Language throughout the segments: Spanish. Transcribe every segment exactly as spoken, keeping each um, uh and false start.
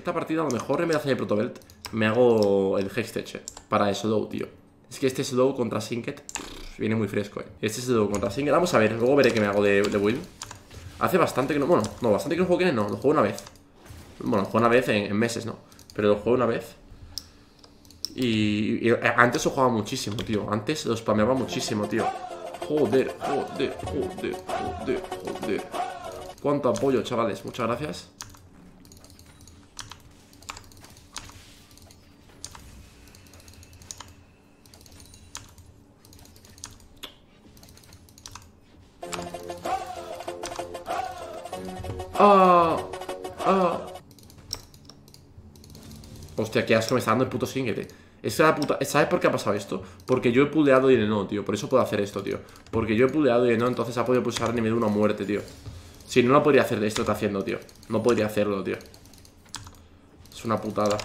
Esta partida a lo mejor en vez de hacer el Protobelt me hago el Hextech, eh, para slow, tío. Es que este slow contra Singed viene muy fresco, eh. Este slow contra Singed, vamos a ver, luego veré que me hago de, de build. Hace bastante que no, bueno, no, bastante que no juego Kennen, no, lo juego una vez. Bueno, lo juego una vez en, en meses, ¿no? Pero lo juego una vez. Y, y antes lo jugaba muchísimo, tío. Antes lo spameaba muchísimo, tío. Joder, joder, joder, joder, joder. Cuánto apoyo, chavales, muchas gracias. Ah, ah. Hostia, qué asco me está dando el puto Singed. Es la puta... ¿Sabes por qué ha pasado esto? Porque yo he puleado y el no, tío. Por eso puedo hacer esto, tío. Porque yo he puleado y el no, entonces ha podido pulsar nivel uno a muerte, tío. Si no, no podría hacer esto que está haciendo, tío. No podría hacerlo, tío. Es una putada.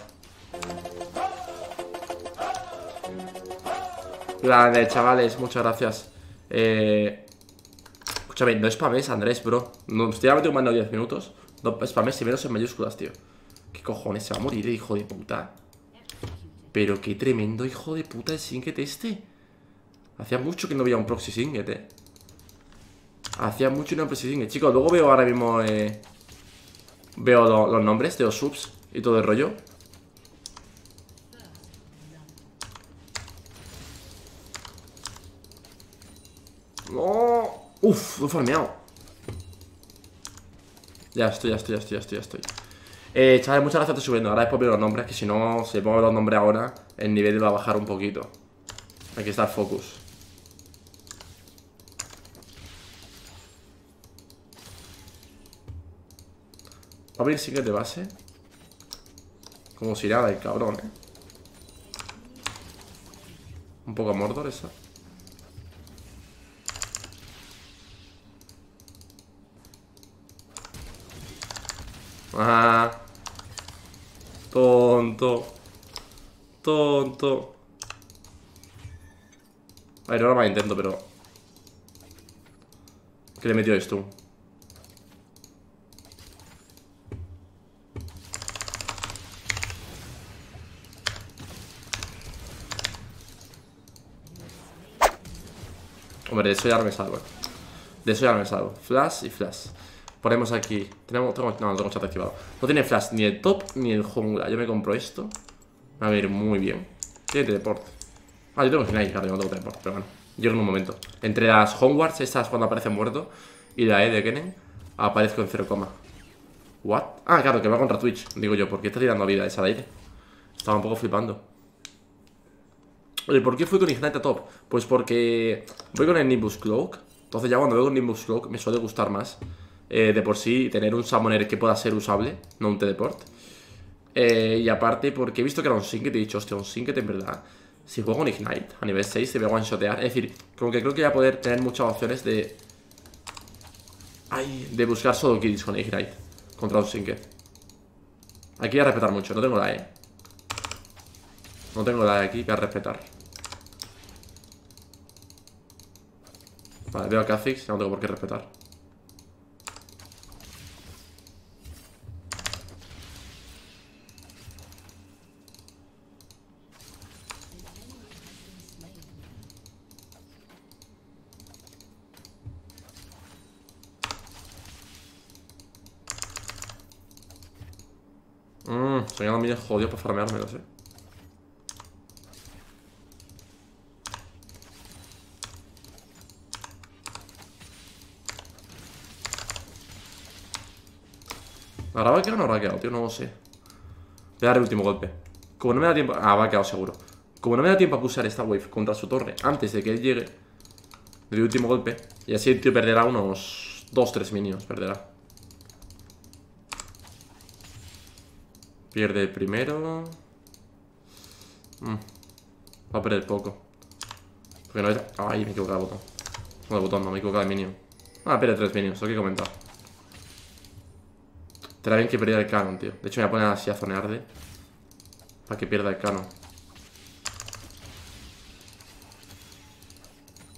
Grande, chavales, muchas gracias. Eh... Escúchame, no spames, Andrés, bro. No, estoy hablando más de diez minutos. No spames, si menos en mayúsculas, tío. ¿Qué cojones? Se va a morir, hijo de puta. Pero qué tremendo hijo de puta el Singed este. Hacía mucho que no veía un proxy Singed, eh. Hacía mucho una presión, eh. Chicos, luego veo ahora mismo eh, veo lo, los nombres de los subs y todo el rollo. No. Uf, lo he farmeado. Ya estoy, ya estoy, ya estoy, ya estoy, ya estoy. Eh, chavales, muchas gracias por estar subiendo. Ahora después veo los nombres, que si no, si pongo los nombres ahora, el nivel va a bajar un poquito. Aquí está el focus. Va a abrir Singed de base. Como si nada el cabrón, eh. Un poco a Mordor esa. Ah, tonto. Tonto. A ver, ahora más intento, pero ¿qué le metió esto? Hombre, de eso ya no me salvo. De eso ya no me salvo. Flash y flash. Ponemos aquí. Tenemos, tengo, no, tengo chat activado. No tiene flash ni el top ni el jungla. Yo me compro esto. A ver, muy bien. Tiene teleporte. Ah, yo tengo Snake, claro, yo no tengo teleporte, pero bueno. Llego en un momento. Entre las homewards, estas cuando aparece muerto, y la E de Kennen, aparezco en cero coma. ¿What? Ah, claro, que va contra Twitch. Digo yo, ¿por qué está tirando vida esa al aire? Estaba un poco flipando. Oye, ¿por qué fui con Ignite a top? Pues porque voy con el Nimbus Cloak. Entonces ya cuando voy con Nimbus Cloak me suele gustar más, eh, de por sí, tener un Summoner que pueda ser usable, no un Teleport, eh, y aparte porque he visto que era un Singed y te he dicho, hostia, un Singed en verdad, si juego con Ignite a nivel seis se me va a one-shotear. Es decir, como que creo que voy a poder tener muchas opciones de Ay, de buscar solo kills con Ignite contra un Singed. Aquí voy a respetar mucho, no tengo la E. No tengo la E aquí, voy a respetar. Vale, veo a Kha'Zix, no tengo por qué respetar. Mmm, son ya minions jodidos para farmeármelos, eh. ¿Ahora va a quedar o no va a quedar, tío? No lo sé. Voy a dar el último golpe. Como no me da tiempo... Ah, va a quedar seguro. Como no me da tiempo a pulsar esta wave contra su torre antes de que él llegue, le doy el último golpe. Y así el tío perderá unos dos tres minions. Perderá. Pierde el primero. mm. Va a perder poco. Porque no es... Ay, me he equivocado de botón. No de botón, no, me he equivocado de minion. Ah, pierde tres minions, lo que he comentado. Será bien que pierda el canon, tío. De hecho me voy a poner así a zonear de... Para que pierda el canon.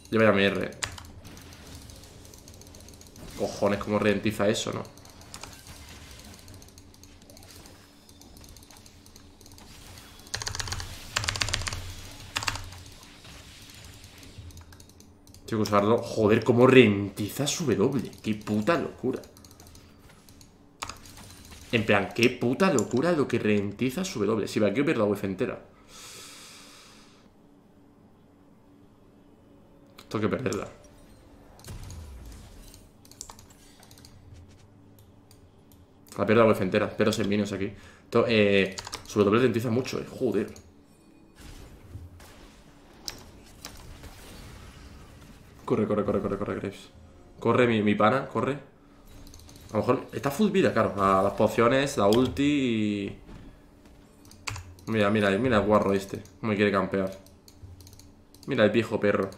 Yo voy a mi R. Cojones, cómo ralentiza eso, ¿no? Tengo que usarlo. Joder, cómo rentiza su W. Qué puta locura. En plan, qué puta locura lo que rentiza su W. Si va aquí, pierdo la web entera. Tengo que perderla. La pierdo la web entera. Pero sin minions aquí. Entonces, eh, su W rentiza mucho, eh. Joder. Corre, corre, corre, corre, corre, Graves. Corre, mi, mi pana, corre. A lo mejor está full vida, claro. A las pociones, la ulti y... Mira, mira, mira el guarro este. Cómo me quiere campear. Mira el viejo perro.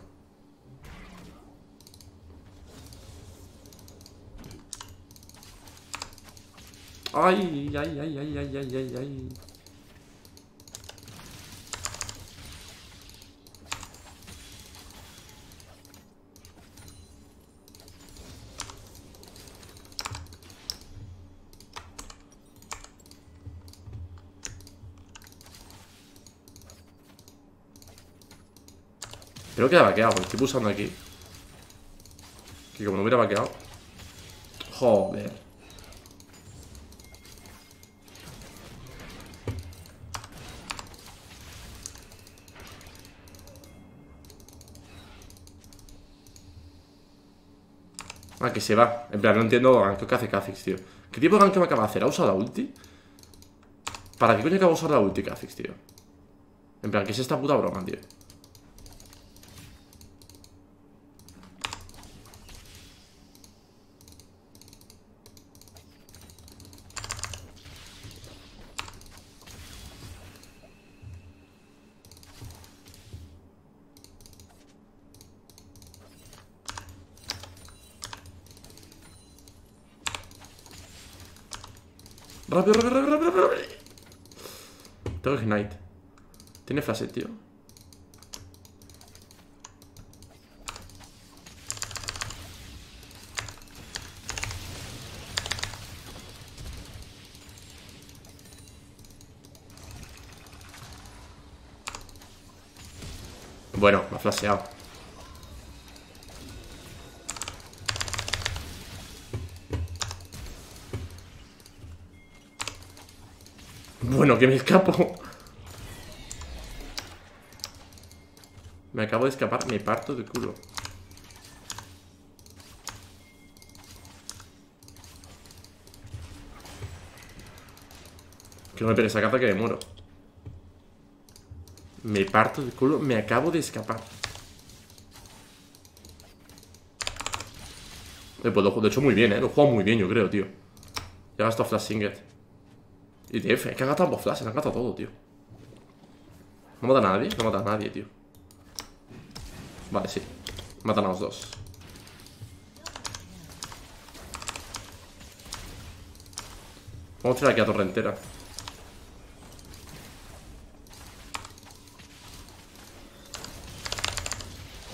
Ay, ay, ay, ay, ay, ay, ay, ay. Creo que ha vaqueado, porque estoy pulsando aquí. Que como no hubiera vaqueado. Joder. Ah, que se va. En plan, no entiendo el gank que hace Kha'Zix, tío. ¿Qué tipo de gank me acaba de hacer? ¿Ha usado la ulti? ¿Para qué coño acaba de usar la ulti, Kha'Zix, tío? En plan, ¿qué es esta puta broma, tío? Rápido, rápido, rápido, rápido, rápido. Tengo que ignite. Tiene flash, tío. Bueno, me ha flasheado. Bueno, que me escapo. Me acabo de escapar, me parto de culo. Que no me pegue esa caza que me muero. Me parto de culo, me acabo de escapar. Eh, pues lo, de hecho muy bien, eh. Lo he jugado muy bien, yo creo, tío. Ya gasto flash Singed. Y T F, es que han gastado ambos flashes, han gastado todo, tío. No mata a nadie, no mata a nadie, tío. Vale, sí. Matan a los dos. Vamos a tirar aquí a torre entera.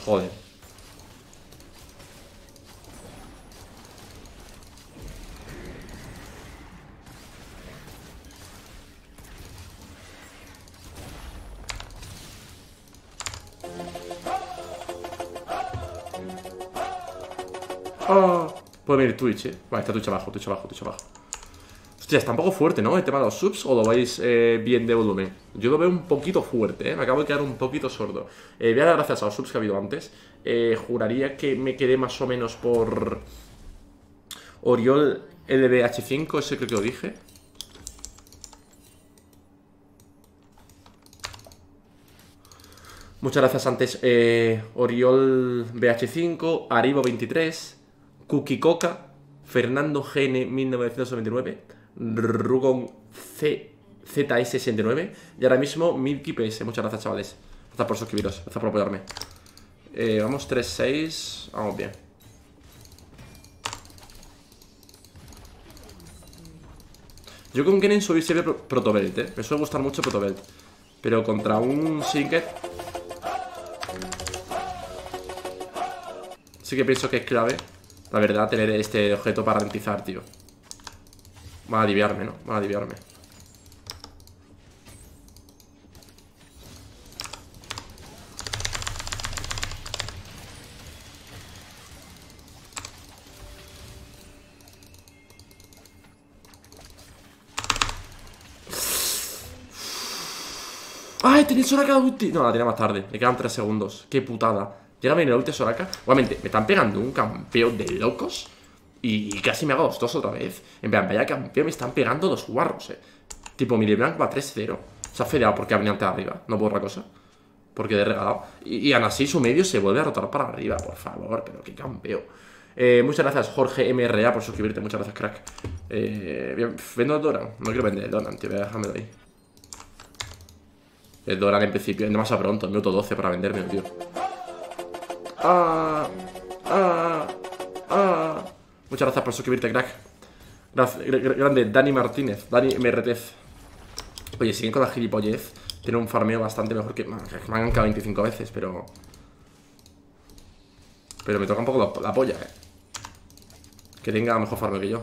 Joder. Oh, puede venir Twitch, eh. Vale, está Twitch abajo, Twitch abajo, Twitch abajo. Hostia, está un poco fuerte, ¿no? El tema de los subs, ¿o lo veis eh, bien de volumen? Yo lo veo un poquito fuerte, ¿eh? Me acabo de quedar un poquito sordo. Eh, voy a dar gracias a los subs que ha habido antes. Eh, juraría que me quedé más o menos por... Oriol L B H cinco, ese creo que lo dije. Muchas gracias antes, eh, Oriol B H cinco, Aribo veintitrés, Cookie Coca, Fernando Gene mil novecientos noventa y nueve, Rugon Z S sesenta y nueve y ahora mismo Milky P S. Muchas gracias, chavales. Gracias por suscribiros, gracias por apoyarme. Eh, vamos tres seis, vamos bien. Yo con Kennen soy siempre Protobelt, eh. Me suele gustar mucho Protobelt, pero contra un Singed... Sí que pienso que es clave, la verdad, tener este objeto para rentizar, tío. Va a aliviarme, ¿no? Va a aliviarme. ¡Ay, tenía Soraka ulti! No, la tenía más tarde. Le quedan tres segundos. ¡Qué putada! ¿Llega a venir la ulti Soraka? Obviamente, me están pegando un campeón de locos. Y casi me hago los dos otra vez. En plan, vaya campeón, me están pegando los guarros, eh. Tipo, mi LeBlanc va tres cero. Se ha fedeado porque ha venido antes arriba. No por otra cosa. Porque le he regalado. Y, y aún así su medio se vuelve a rotar para arriba. Por favor, pero qué campeón. Eh, muchas gracias, Jorge M R A, por suscribirte. Muchas gracias, crack. Eh, bien, vendo el Doran. No quiero vender el Doran, tío. Déjamelo ahí. El Doran en principio. Es demasiado pronto. Minuto doce para venderme, tío. Ah, ah, ah. Muchas gracias por suscribirte, crack. Gracias, grande, Dani Martínez. Dani Merretez. Oye, siguen con la gilipollez. Tiene un farmeo bastante mejor que... Me han gankado veinticinco veces, pero... Pero me toca un poco la, la polla, eh. Que tenga mejor farmeo que yo.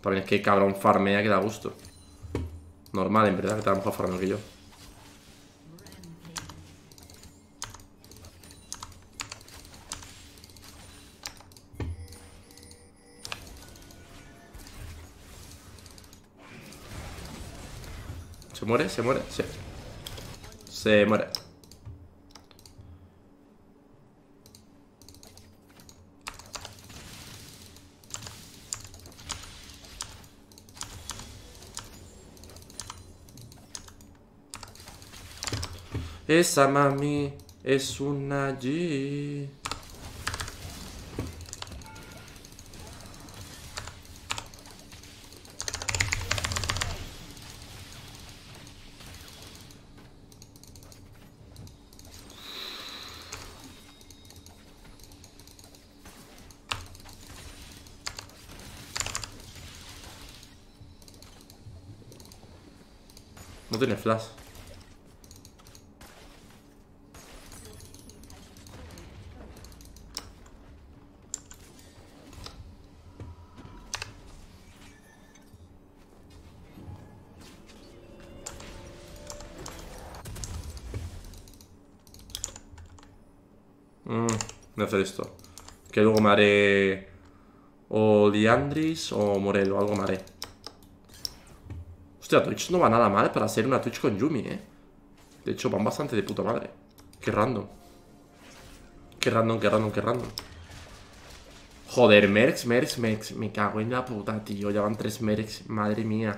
También es que cabrón farmea que da gusto. Normal, en verdad, que te da mejor farmeo que yo. ¿Se muere? ¿Se muere? Sí. Se muere. Esa mami es una G. No tiene flash. Voy a hacer esto. Que luego me haré o Liandris o Morello, algo me haré. Hostia, Twitch no va nada mal para hacer una Twitch con Yumi, eh. De hecho, van bastante de puta madre. Qué random. Qué random, qué random, qué random. Joder, Merx, Merx, Merx. Me cago en la puta, tío. Ya van tres Merx, madre mía.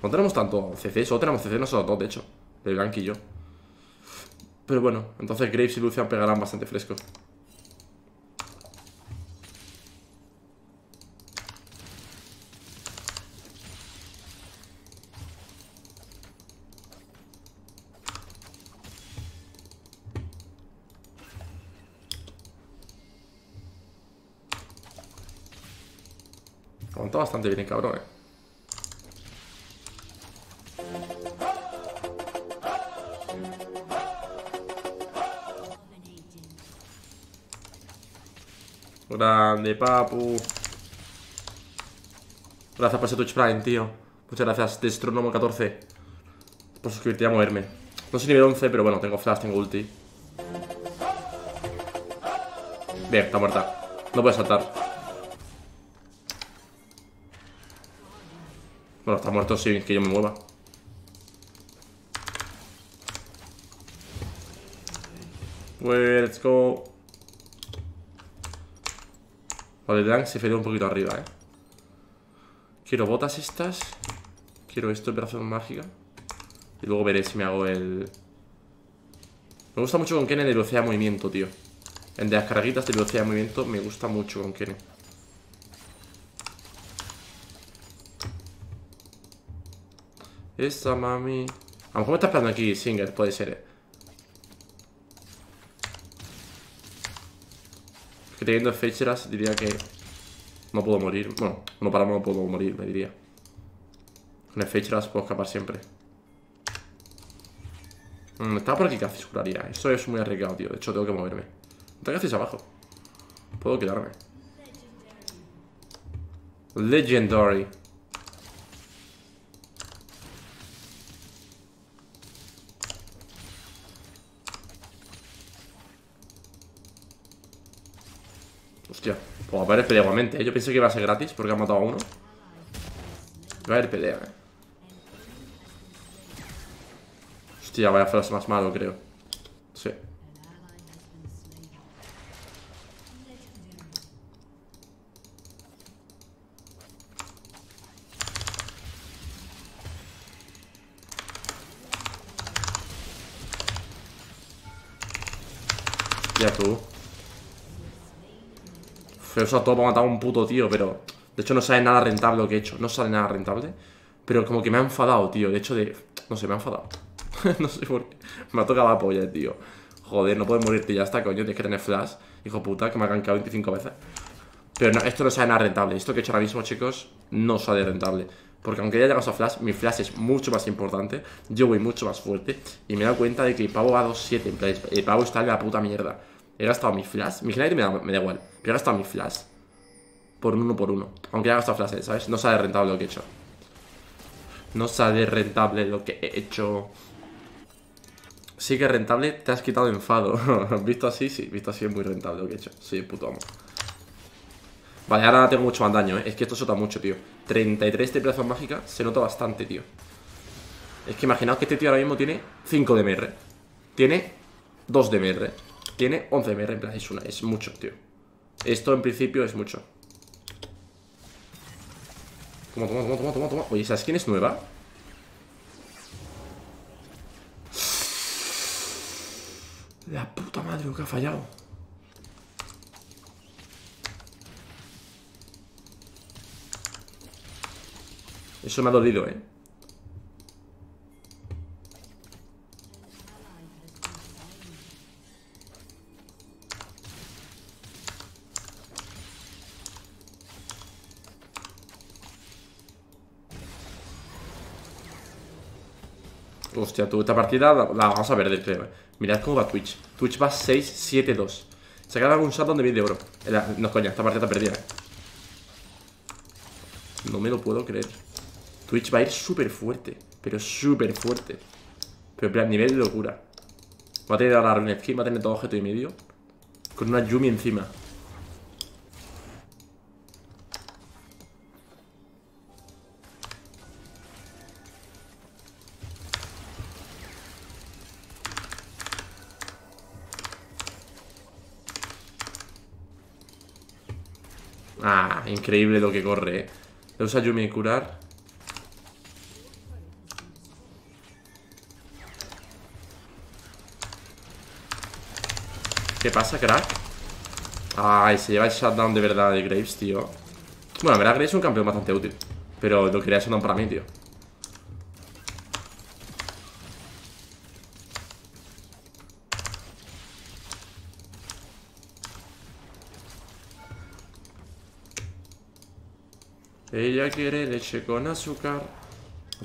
No tenemos tanto C C, solo tenemos C C nosotros dos, de hecho. El Blank y yo. Pero bueno, entonces Graves y Lucian pegarán bastante fresco. Aguanta bastante bien, cabrón, eh. Grande, papu. Gracias por ese Twitch Prime, tío. Muchas gracias, Destronomo catorce, por suscribirte y a moverme. No soy nivel once, pero bueno, tengo flash, tengo ulti. Bien, está muerta. No puede saltar. Bueno, está muerto sin que yo me mueva. Well, let's go. Vale, Dank se ferió un poquito arriba, eh. Quiero botas estas. Quiero esto, operación mágica. Y luego veré si me hago el... Me gusta mucho con Kennen de velocidad de movimiento, tío. En de las carguitas de velocidad de movimiento me gusta mucho con Kennen. Esta mami... A lo mejor me está esperando aquí Singed, puede ser, eh. Que teniendo Fecharas diría que no puedo morir. Bueno, no paramos, no puedo morir, me diría. Con Fecharas puedo escapar siempre. Mm, estaba por aquí Kha'Zix curaría. Eso es muy arriesgado, tío. De hecho, tengo que moverme. Está Kha'Zix abajo. Puedo quedarme. Legendary. Hostia, pues va a haber pelea igualmente, ¿eh? Yo pensé que iba a ser gratis porque ha matado a uno. Va a haber pelea, eh. Hostia, vaya frase más malo, creo. Sí. Ya tú. Fue eso a todo para matar a un puto tío, pero... De hecho no sale nada rentable lo que he hecho. No sale nada rentable. Pero como que me ha enfadado, tío. De hecho de... No sé, me ha enfadado. No sé por qué. Me ha tocado la polla, tío. Joder, no puedes morirte ya está, coño. Tienes que tener flash. Hijo puta, que me ha gankado veinticinco veces. Pero no, esto no sale nada rentable. Esto que he hecho ahora mismo, chicos, no sale rentable. Porque aunque ya llegamos a flash, mi flash es mucho más importante. Yo voy mucho más fuerte. Y me he dado cuenta de que el pavo va a dos siete. En plan, el pavo está en la puta mierda. He gastado mi flash. Mi general me da, me da igual. Pero he gastado mi flash. Por uno por uno. Aunque ya he gastado flash, ¿sabes? No sale rentable lo que he hecho. No sale rentable lo que he hecho. Sí que es rentable, te has quitado enfado. Visto así, sí, visto así es muy rentable lo que he hecho. Sí, puto amo. Vale, ahora tengo mucho más daño, ¿eh? Es que esto sota mucho, tío. treinta y tres de plazas mágicas, se nota bastante, tío. Es que imaginaos que este tío ahora mismo tiene cinco de M R. Tiene dos de M R. Tiene once de M R, en plan, es una, es mucho, tío. Esto en principio es mucho. Toma, toma, toma, toma, toma, toma. Oye, ¿esa skin es nueva? La puta madre, lo que ha fallado. Eso me ha dolido, eh. Hostia, tú, esta partida la, la vamos a perder, creo. Mirad cómo va Twitch. Twitch va seis siete dos. Se acaba de un salto de mil de oro. No, coña, esta partida está perdida. No me lo puedo creer. Twitch va a ir súper fuerte. Pero súper fuerte. Pero en plan, nivel de locura. Va a tener ahora la ruin skin, va a tener todo objeto y medio. Con una Yumi encima. Ah, increíble lo que corre, eh. Le usa Yumi y curar. ¿Qué pasa, crack? Ay, se lleva el shutdown de verdad de Graves, tío. Bueno, la verdad, Graves es un campeón bastante útil. Pero lo quería shutdown para mí, tío. Ella quiere leche con azúcar.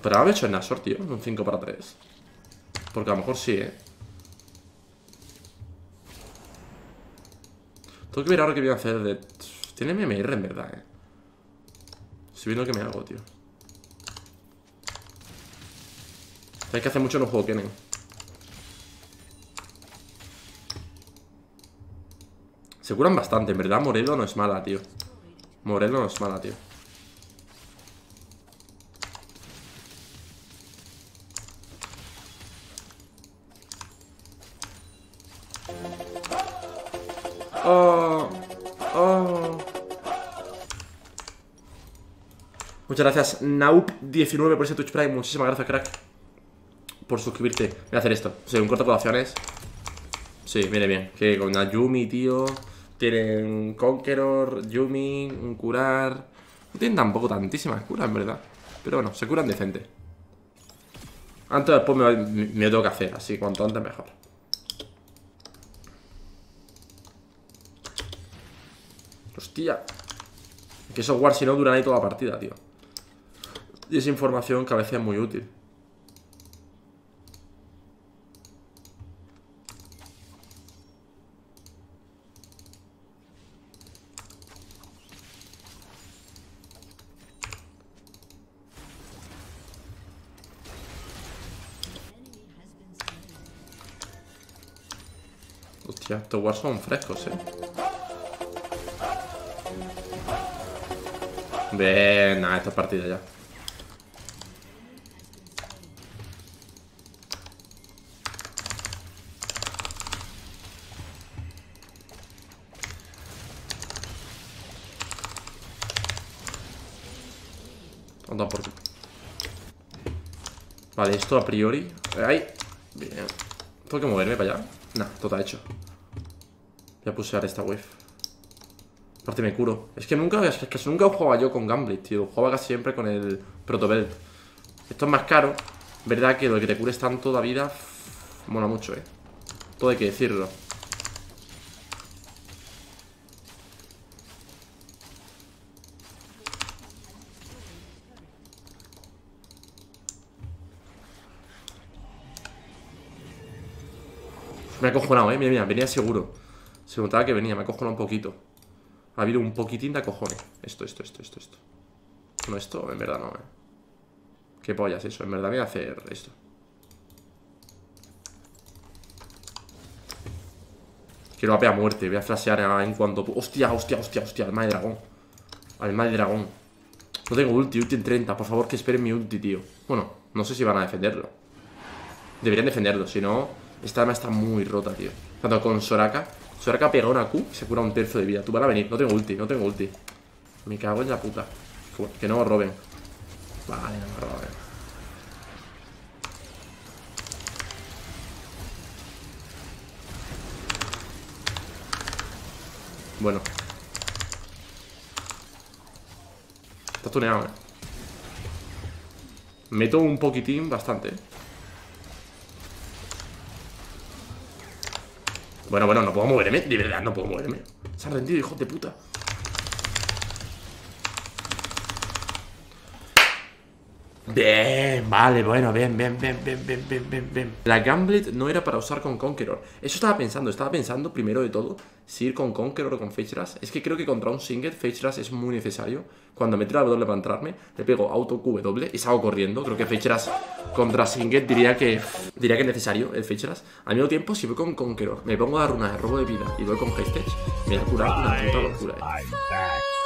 Pero haber hecho el Nashor, tío. Un cinco para tres. Porque a lo mejor sí, eh. Tengo que ver ahora qué voy a hacer de... Tiene M M R en verdad, eh. Estoy viendo que me hago, tío. Hay que hacer mucho en un juego Kennen. Se curan bastante, en verdad. Morello no es mala, tío. Morello no es mala, tío. Oh, oh. Muchas gracias, Naup diecinueve, por ese Twitch Prime. Muchísimas gracias, crack, por suscribirte. Voy a hacer esto. O sea, un corto de colaciones. Sí, viene bien. Que con la Yumi, tío. Tienen Conqueror, Yumi, un curar. No tienen tampoco tantísimas curas, en verdad. Pero bueno, se curan decente. Antes o después me, me, me lo tengo que hacer. Así, cuanto antes mejor. Hostia. Que esos guards si no duran ahí toda la partida, tío. Y es información que a veces es muy útil. Hostia, estos guards son frescos, eh. Bien, nada, esto es partido ya. Anda por ti. Vale, esto a priori. Ahí. Bien. ¿Tengo que moverme para allá? No, todo está hecho. Voy a pusear esta wave. Aparte me curo. Es que nunca, es que nunca jugaba yo con Gamblet, tío. Jugaba casi siempre con el Protobelt. Esto es más caro. Verdad que lo que te cures tanto la vida mola mucho, eh. Todo hay que decirlo. Me ha acojonado, eh, mira, mira, venía seguro. Se notaba que venía, me ha acojonado un poquito. Ha habido un poquitín de acojones. Esto, esto, esto, esto, esto. No, esto, en verdad no, eh. Qué pollas eso, en verdad voy a hacer esto. Quiero A P a muerte, voy a flashear a, en cuanto... Hostia, hostia, hostia, hostia, alma de dragón. Alma de dragón. No tengo ulti, ulti en treinta, por favor que esperen mi ulti, tío. Bueno, no sé si van a defenderlo. Deberían defenderlo, si no... Esta arma está muy rota, tío. Tanto con Soraka. Soraka pega una Q y se cura un tercio de vida. Tú van a venir. No tengo ulti, no tengo ulti. Me cago en la puta. Que no me roben. Vale, no me roben. Bueno. Está tuneado, eh. Meto un poquitín bastante, eh. Bueno, bueno, no puedo moverme, de verdad, no puedo moverme. Se han rendido, hijos de puta. Bien, vale, bueno, bien, bien, bien, bien, bien, bien, bien. La Gamblet no era para usar con Conqueror. Eso estaba pensando, estaba pensando primero de todo si ir con Conqueror o con Fecharas. Es que creo que contra un Singed, Fecharas es muy necesario. Cuando meto la W para entrarme, le pego auto Q W y salgo corriendo. Creo que Fecharas contra Singed diría que diría que es necesario el Fecharas. Al mismo tiempo, si voy con Conqueror, me pongo a dar una de robo de vida y voy con Hextech, me da curado una puta locura, eh.